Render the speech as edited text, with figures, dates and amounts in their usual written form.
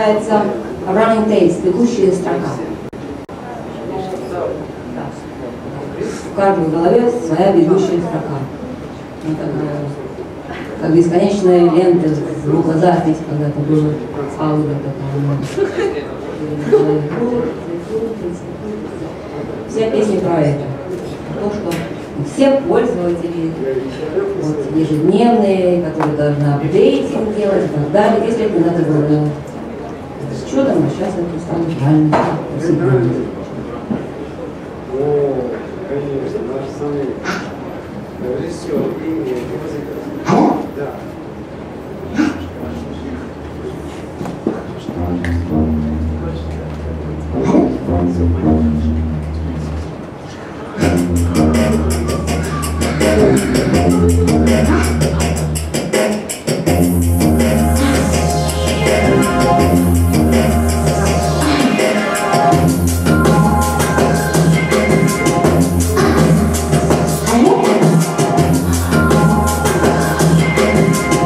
называется Running Tales, бегущая строка. В каждой голове своя бегущая строка. Ну, как бесконечная лента в глазах, ведь когда-то было аура такая. Вся песня про это. То, что все пользователи вот, ежедневные, которые должны апдейтинг делать и так далее. Если это надо было делать. С чудом, а сейчас это стало реально. О, конечно, наш самый режиссер имени музыка. Да.